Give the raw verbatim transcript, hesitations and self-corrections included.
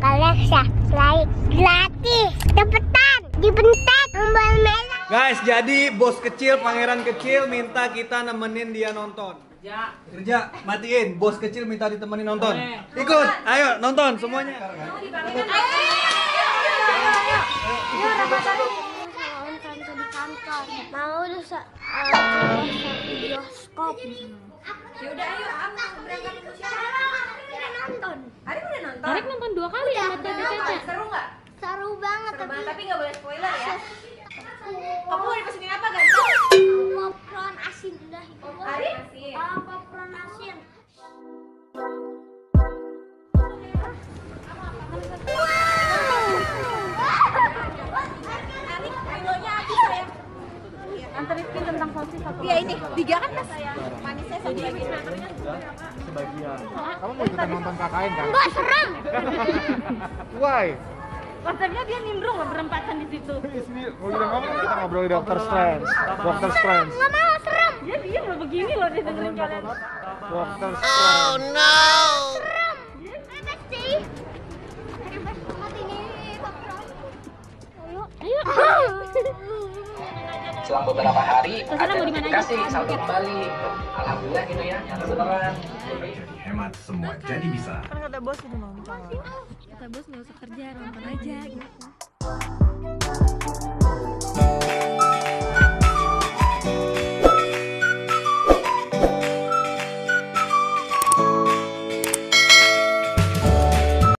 kalian subscribe gratis, cepetan dibentak tombol merah. Guys, jadi bos kecil, pangeran kecil minta kita nemenin dia nonton. Kerja. Kerja, matiin. Bos kecil minta ditemenin nonton. Oke. Ikut, ayo nonton semuanya. Ayo. Mau lu se bioskop. Ya udah ayo berangkat ke nonton. Ari udah nonton. Ari nonton dua kali sama Tete. Seru enggak? Seru banget tapi tapi enggak boleh spoiler ya. Kamu mau dipesenin apa, ganteng? Popcorn asin udah. Ari? Oh, popcorn asin. Anterin tentang sosis satu. Iya ini, tiga kan Mas? Manisnya satu lagi. Sebagian. Kamu mau ikutan nonton K K N kan? Enggak, serem. Why? Konsepnya dia nimbrung loh berempatan di situ. Di sini kalau kita ngomong kita ngobrol di Doctor Strange. Doctor Strange. Enggak mau, serem. Dia diam loh begini loh dengerin kalian. Doctor Strange. Oh no. Serem. Bebas sih. Bebas banget ini popcorn. Ayo, ayo. Selang beberapa hari ada dikasih saldo kembali, alhamdulillah gitu ya, yang setelan hemat semua jadi bisa. Kan kata bos udah nonton, kata bos nggak usah kerja, nonton aja gitu.